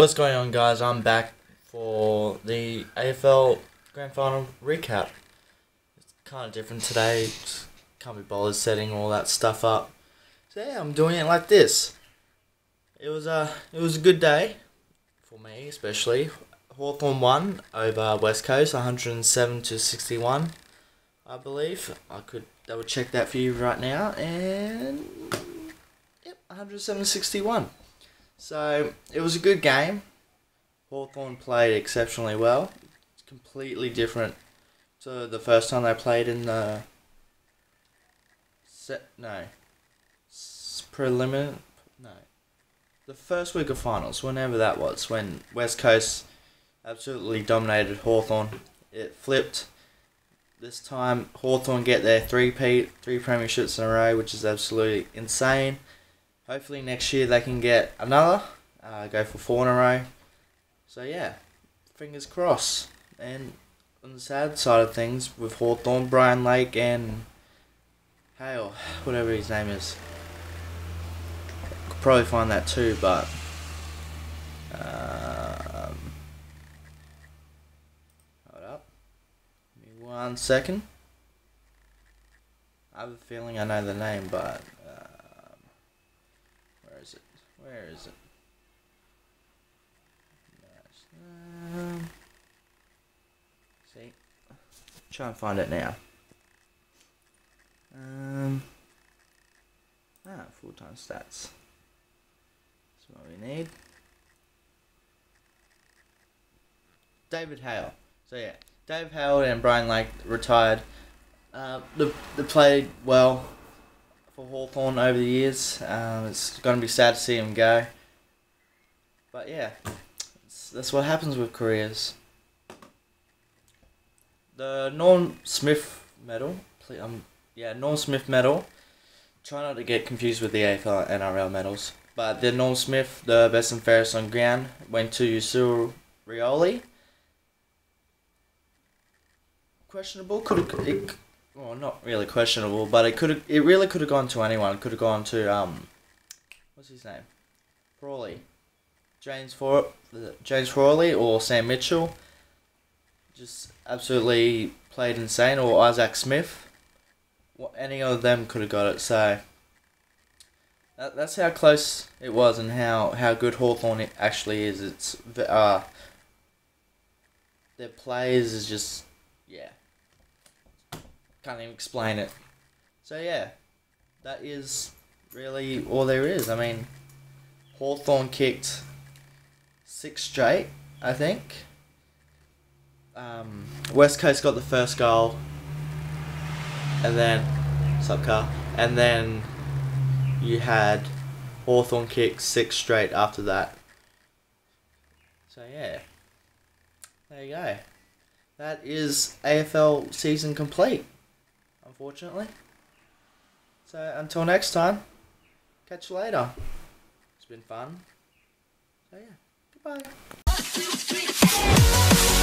What's going on, guys? I'm back for the AFL Grand Final recap. It's kind of different today. Just can't be bothered setting all that stuff up. So yeah, I'm doing it like this. It was a good day for me, especially. Hawthorn won over West Coast, 107-61, I believe. I could double check that for you right now, and yep, 107-61. So, it was a good game. Hawthorn played exceptionally well. It's completely different to the first time they played in the the first week of finals, whenever that was, when West Coast absolutely dominated Hawthorn. It flipped. This time, Hawthorn get their three premierships in a row, which is absolutely insane. Hopefully next year they can get another, go for four in a row. So yeah, fingers crossed. And on the sad side of things, with Hawthorn, Brian Lake and Hale, whatever his name is, could probably find that too, but hold up, give me one second. I have a feeling I know the name, but where is it? See, try and find it now. Full-time stats. That's what we need. David Hale. So yeah, David Hale and Brian Lake retired. They played well for Hawthorn over the years. It's going to be sad to see him go, but yeah, that's what happens with careers. The Norm Smith medal, Norm Smith medal. Try not to get confused with the AFL and NRL medals, but the Norm Smith, the best and fairest on ground, went to Cyril Rioli. Questionable, well, not really questionable, but it really could have gone to anyone. It could have gone to what's his name? Frawley. James Frawley or Sam Mitchell. Just absolutely played insane, or Isaac Smith. Well, any of them could have got it, so that's how close it was and how good Hawthorn actually is. It's their players is just, yeah. Can't even explain it. So yeah, that is really all there is. I mean, Hawthorn kicked 6 straight, I think. West Coast got the first goal, and then you had Hawthorn kick 6 straight after that. So yeah, there you go. That is AFL season complete, unfortunately. So until next time, catch you later. It's been fun. So yeah, goodbye.